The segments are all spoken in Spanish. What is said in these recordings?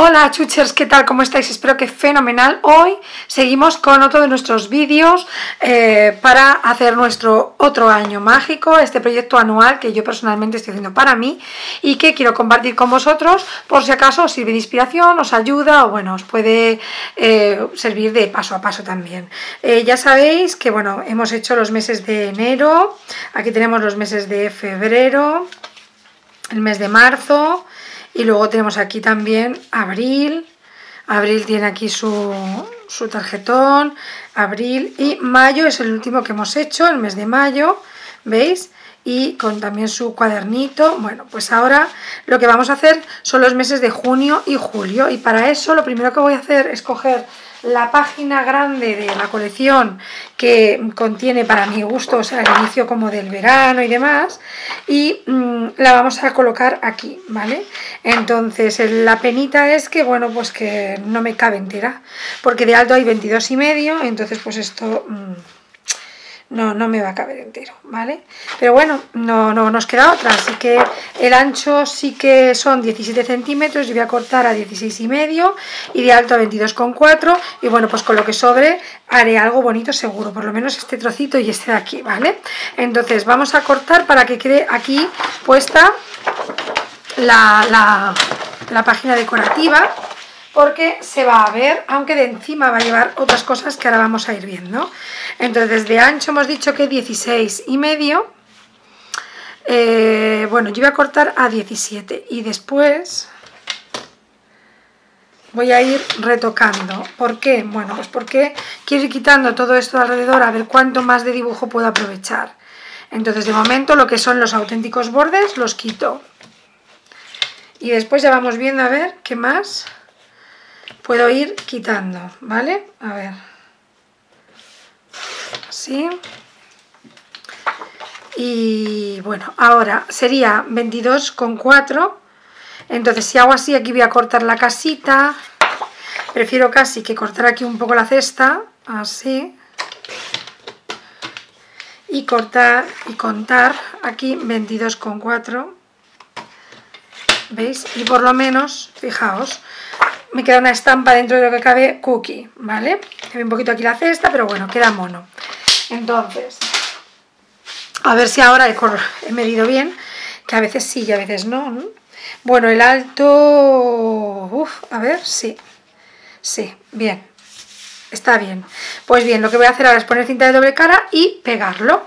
Hola chuchers, ¿qué tal? ¿Cómo estáis? Espero que fenomenal. Hoy seguimos con otro de nuestros vídeos para hacer nuestro otro año mágico, este proyecto anual que yo personalmente estoy haciendo para mí y que quiero compartir con vosotros por si acaso os sirve de inspiración, os ayuda o bueno, os puede servir de paso a paso también. Ya sabéis que bueno, hemos hecho los meses de enero, aquí tenemos los meses de febrero, el mes de marzo. Y luego tenemos aquí también abril. Abril tiene aquí su tarjetón. Abril y mayo es el último que hemos hecho, el mes de mayo. ¿Veis? Y con también su cuadernito. Bueno, pues ahora lo que vamos a hacer son los meses de junio y julio. Y para eso lo primero que voy a hacer es coger la página grande de la colección que contiene para mi gusto, o sea, el inicio como del verano y demás, y la vamos a colocar aquí, ¿vale? Entonces la penita es que, bueno, pues que no me cabe entera, porque de alto hay 22,5, entonces pues esto no me va a caber entero, ¿vale? Pero bueno, no nos queda otra, así que el ancho sí que son 17 centímetros, yo voy a cortar a 16,5 y de alto a 22,4 y bueno, pues con lo que sobre haré algo bonito seguro, por lo menos este trocito y este de aquí, ¿vale? Entonces vamos a cortar para que quede aquí puesta la página decorativa, porque se va a ver, aunque de encima va a llevar otras cosas que ahora vamos a ir viendo. Entonces de ancho hemos dicho que 16,5, bueno, yo voy a cortar a 17 y después voy a ir retocando. ¿Por qué? Bueno, pues porque quiero ir quitando todo esto de alrededor a ver cuánto más de dibujo puedo aprovechar. Entonces de momento lo que son los auténticos bordes los quito y después ya vamos viendo a ver qué más puedo ir quitando, ¿vale? A ver, así. Y bueno, ahora sería 22,4. Entonces si hago así, aquí voy a cortar la casita. Prefiero casi que cortar aquí un poco la cesta, así. Y cortar y contar aquí 22,4. ¿Veis? Y por lo menos, fijaos, me queda una estampa dentro de lo que cabe cookie, ¿vale? Cabe un poquito aquí la cesta, pero bueno, queda mono. Entonces, a ver si ahora he medido bien, que a veces sí y a veces no, ¿no? Bueno, el alto, a ver, sí, bien, está bien. Pues bien, lo que voy a hacer ahora es poner cinta de doble cara y pegarlo.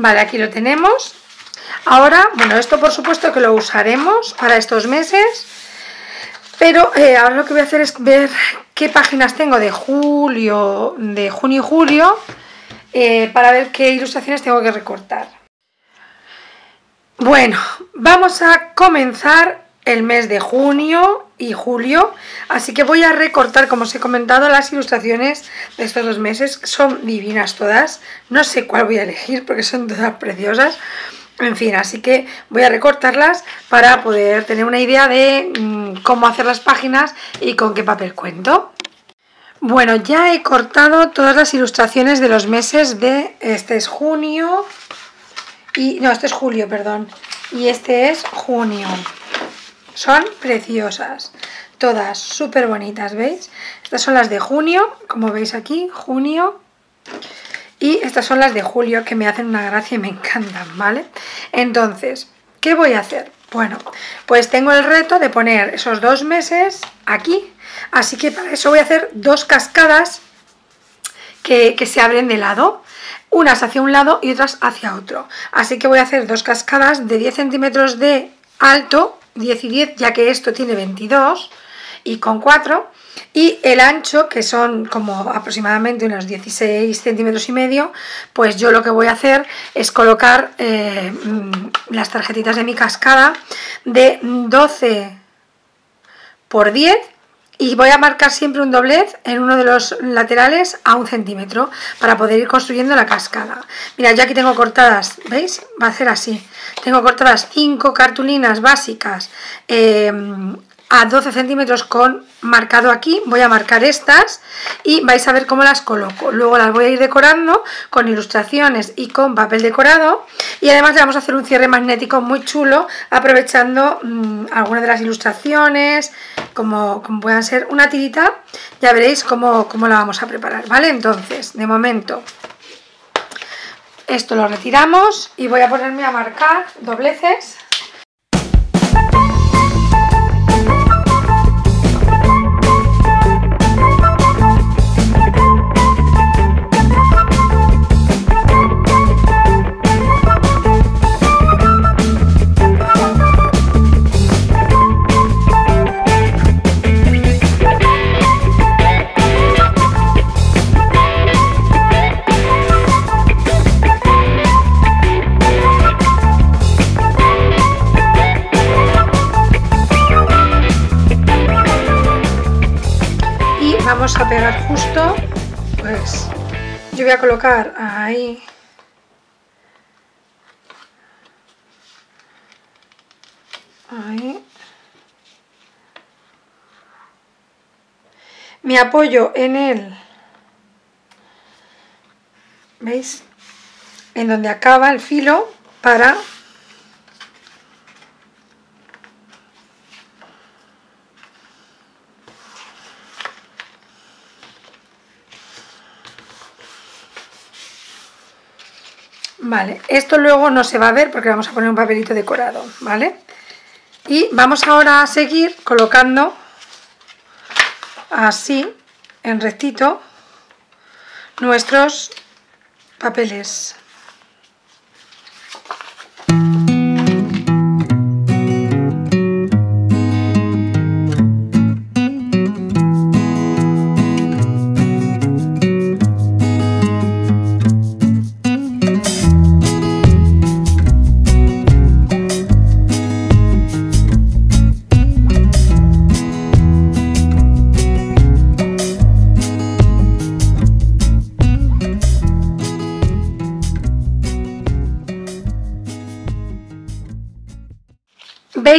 Vale, aquí lo tenemos. Ahora, bueno, esto por supuesto que lo usaremos para estos meses, pero ahora lo que voy a hacer es ver qué páginas tengo de junio y julio, para ver qué ilustraciones tengo que recortar. Bueno, vamos a comenzar el mes de junio y julio, así que voy a recortar, como os he comentado, las ilustraciones de estos dos meses. Son divinas todas, no sé cuál voy a elegir porque son todas preciosas, en fin, así que voy a recortarlas para poder tener una idea de cómo hacer las páginas y con qué papel cuento. Bueno, ya he cortado todas las ilustraciones de los meses de, este es junio y, no, este es julio, perdón, y este es junio. Son preciosas, todas súper bonitas, ¿veis? Estas son las de junio, como veis aquí, junio. Y estas son las de julio, que me hacen una gracia y me encantan, ¿vale? Entonces, ¿qué voy a hacer? Bueno, pues tengo el reto de poner esos dos meses aquí. Así que para eso voy a hacer dos cascadas que se abren de lado. Unas hacia un lado y otras hacia otro. Así que voy a hacer dos cascadas de 10 centímetros de alto, 10 y 10, ya que esto tiene 22,4, y el ancho, que son como aproximadamente unos 16,5 centímetros, pues yo lo que voy a hacer es colocar las tarjetitas de mi cascada de 12 por 10, y voy a marcar siempre un doblez en uno de los laterales a 1 centímetro para poder ir construyendo la cascada. Mira, yo aquí tengo cortadas, ¿veis? Va a ser así. Tengo cortadas 5 cartulinas básicas a 12 centímetros con marcado aquí. Voy a marcar estas y vais a ver cómo las coloco. Luego las voy a ir decorando con ilustraciones y con papel decorado, y además le vamos a hacer un cierre magnético muy chulo aprovechando algunas de las ilustraciones, como puedan ser una tirita. Ya veréis cómo la vamos a preparar, ¿vale? Entonces, de momento esto lo retiramos y voy a ponerme a marcar dobleces. Vamos a pegar justo, pues yo voy a colocar ahí me apoyo en el, ¿veis?, en donde acaba el filo para . Vale, esto luego no se va a ver porque vamos a poner un papelito decorado, ¿vale? Y vamos ahora a seguir colocando así, en rectito, nuestros papeles.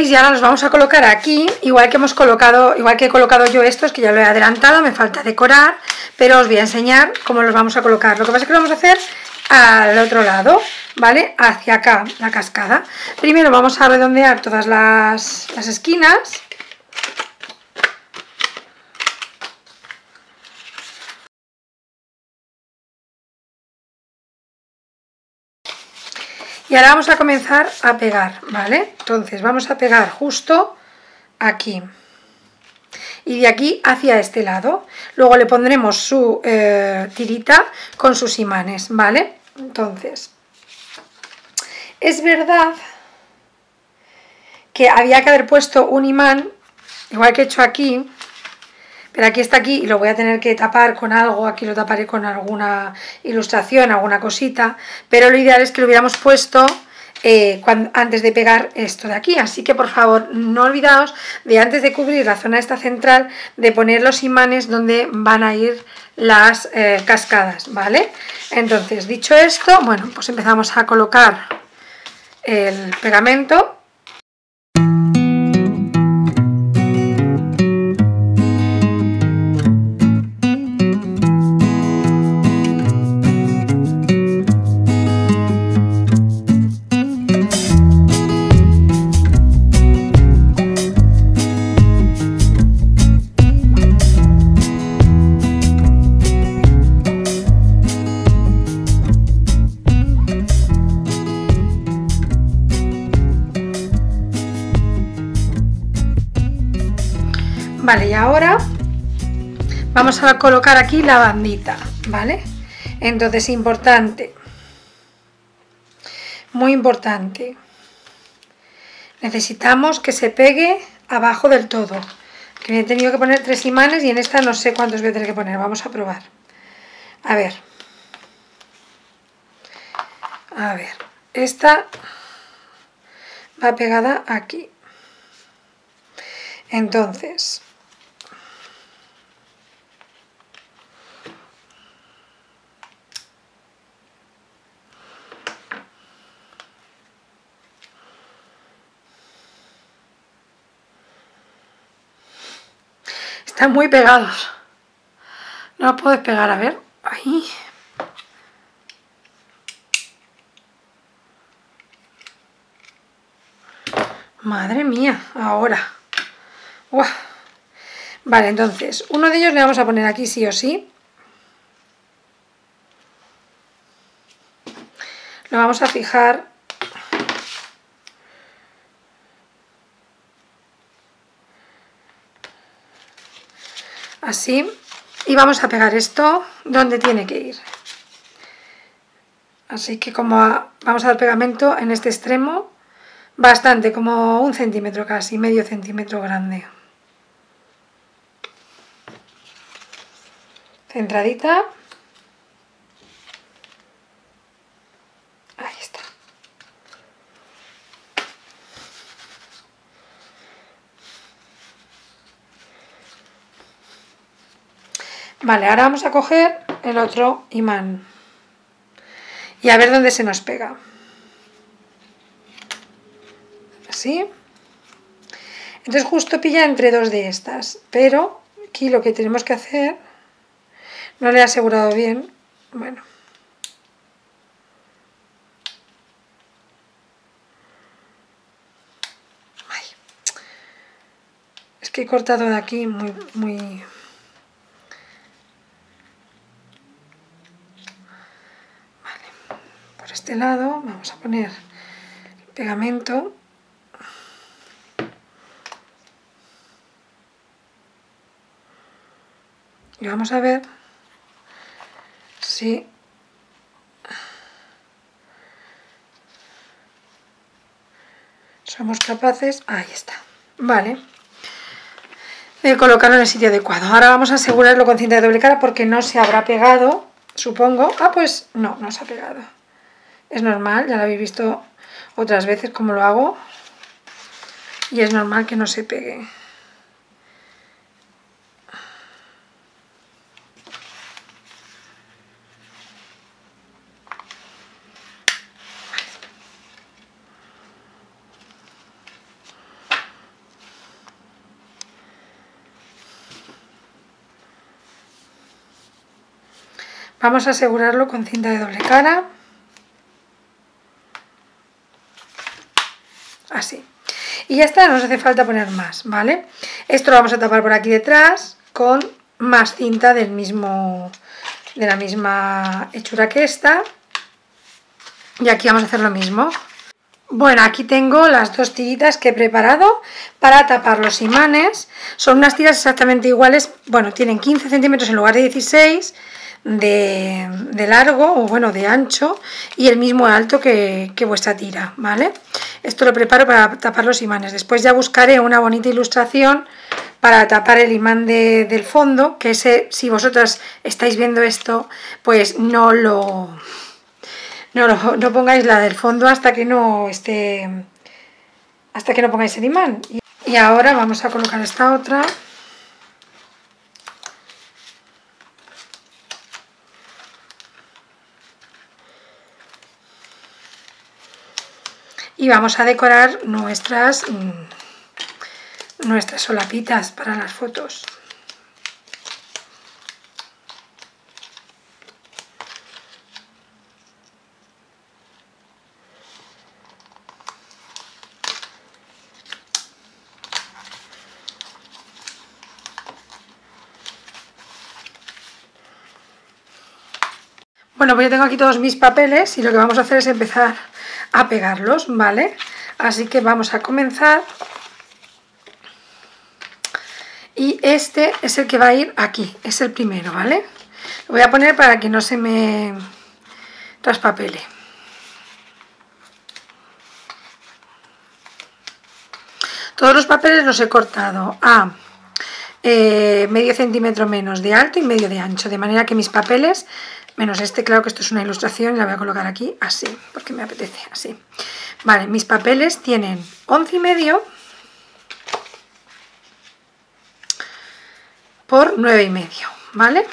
Y ahora los vamos a colocar aquí, igual que he colocado yo estos, que ya lo he adelantado, me falta decorar, pero os voy a enseñar cómo los vamos a colocar. Lo que pasa es que lo vamos a hacer al otro lado, ¿vale? Hacia acá, la cascada. Primero vamos a redondear todas las esquinas. Y ahora vamos a comenzar a pegar, ¿vale? Entonces vamos a pegar justo aquí. Y de aquí hacia este lado. Luego le pondremos su tirita con sus imanes, ¿vale? Entonces, es verdad que había que haber puesto un imán, igual que he hecho aquí. Pero aquí está aquí y lo voy a tener que tapar con algo, aquí lo taparé con alguna ilustración, alguna cosita, pero lo ideal es que lo hubiéramos puesto antes de pegar esto de aquí, así que por favor no olvidaos de, antes de cubrir la zona esta central, de poner los imanes donde van a ir las cascadas, ¿vale? Entonces, dicho esto, bueno, pues empezamos a colocar el pegamento. Vale, y ahora vamos a colocar aquí la bandita, ¿vale? Entonces, importante, muy importante, necesitamos que se pegue abajo del todo. Que he tenido que poner 3 imanes y en esta no sé cuántos voy a tener que poner, vamos a probar. A ver, esta va pegada aquí. Entonces, Están muy pegados. No los puedo despegar, a ver. Ahí. Madre mía, ahora. Uah. Vale, entonces, uno de ellos le vamos a poner aquí sí o sí. Lo vamos a fijar. Así. Y vamos a pegar esto donde tiene que ir. Así que como vamos a dar pegamento en este extremo, bastante, como 1 centímetro casi, medio centímetro grande. Centradita. Ahí está. Vale, ahora vamos a coger el otro imán y a ver dónde se nos pega. Así. Entonces justo pilla entre dos de estas, pero aquí lo que tenemos que hacer, no le he asegurado bien, bueno. Ay. Es que he cortado de aquí muy... Este lado vamos a poner el pegamento y vamos a ver si somos capaces, ahí está, vale, de colocarlo en el sitio adecuado. Ahora vamos a asegurarlo con cinta de doble cara porque no se habrá pegado, supongo. Ah, pues no, no se ha pegado. Es normal, ya lo habéis visto otras veces cómo lo hago. Y es normal que no se pegue. Vamos a asegurarlo con cinta de doble cara. Así. Y ya está, no nos hace falta poner más, ¿vale? Esto lo vamos a tapar por aquí detrás con más cinta del mismo, de la misma hechura que esta. Y aquí vamos a hacer lo mismo. Bueno, aquí tengo las dos tiritas que he preparado para tapar los imanes. Son unas tiras exactamente iguales, bueno, tienen 15 centímetros en lugar de 16 de largo, o bueno, de ancho, y el mismo alto que vuestra tira, ¿vale? Esto lo preparo para tapar los imanes. Después ya buscaré una bonita ilustración para tapar el imán del fondo, que ese, si vosotras estáis viendo esto, pues no pongáis la del fondo hasta que no esté, hasta que no pongáis el imán. Y ahora vamos a colocar esta otra. Y vamos a decorar nuestras solapitas para las fotos. Bueno, pues yo tengo aquí todos mis papeles y lo que vamos a hacer es empezar a pegarlos, ¿vale? Así que vamos a comenzar. Y este es el que va a ir aquí, es el primero, ¿vale? Lo voy a poner para que no se me traspapele. Todos los papeles los he cortado a medio centímetro menos de alto y medio de ancho, de manera que mis papeles... Menos este, claro que esto es una ilustración y la voy a colocar aquí así, porque me apetece, así. Vale, mis papeles tienen 11,5 por 9,5, ¿vale?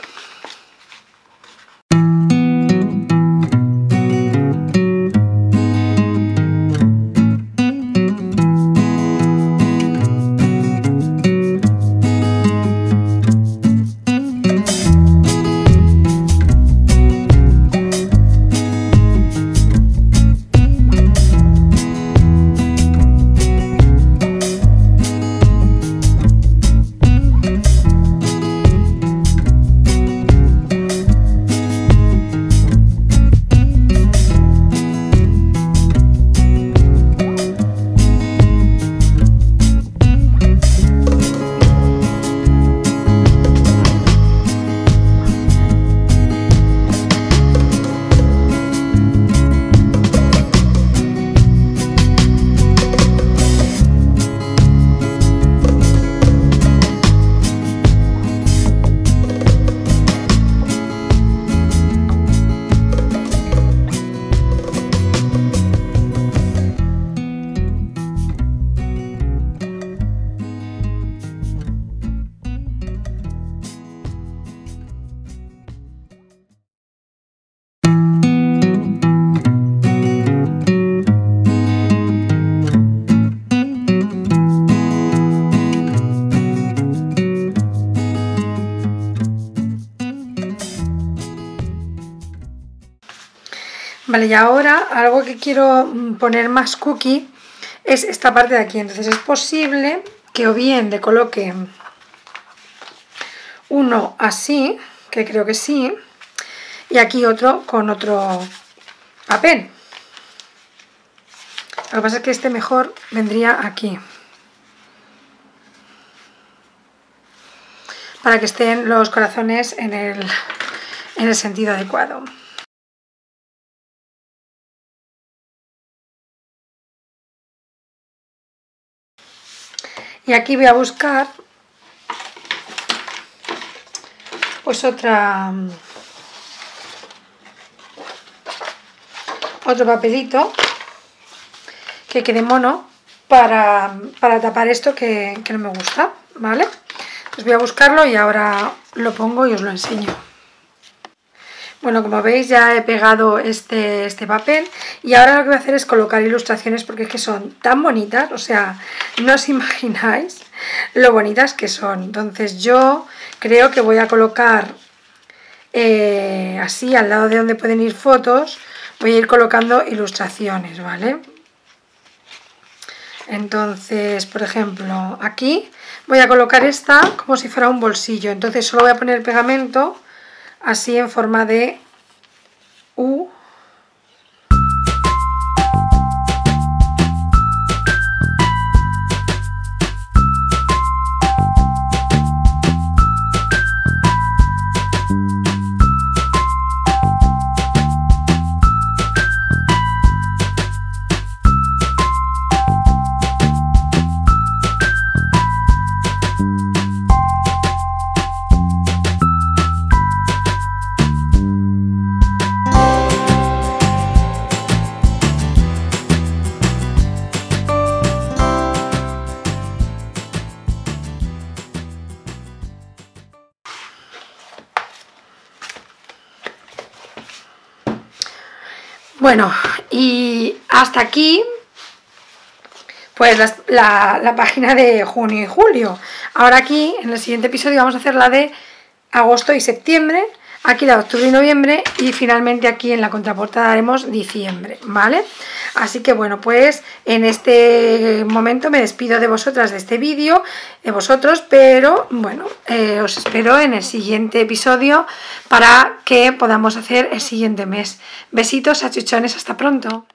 Vale, y ahora algo que quiero poner más cookie es esta parte de aquí. Entonces es posible que o bien le coloque uno así, que creo que sí, y aquí otro con otro papel. Lo que pasa es que este mejor vendría aquí, para que estén los corazones en el sentido adecuado. Y aquí voy a buscar pues otro papelito que quede mono para tapar esto que no me gusta, ¿vale? Pues voy a buscarlo y ahora lo pongo y os lo enseño. Bueno, como veis ya he pegado este papel y ahora lo que voy a hacer es colocar ilustraciones, porque es que son tan bonitas, o sea, no os imagináis lo bonitas que son. Entonces yo creo que voy a colocar así, al lado de donde pueden ir fotos, voy a ir colocando ilustraciones, ¿vale? Entonces, por ejemplo, aquí voy a colocar esta como si fuera un bolsillo, entonces solo voy a poner el pegamento así en forma de U. Bueno, y hasta aquí pues la página de junio y julio. Ahora aquí, en el siguiente episodio, vamos a hacer la de agosto y septiembre, aquí la de octubre y noviembre, y finalmente aquí en la contraportada haremos diciembre, ¿vale? Así que bueno, pues en este momento me despido de vosotras, de este vídeo, de vosotros, pero bueno, os espero en el siguiente episodio para que podamos hacer el siguiente mes. Besitos, achuchones, hasta pronto.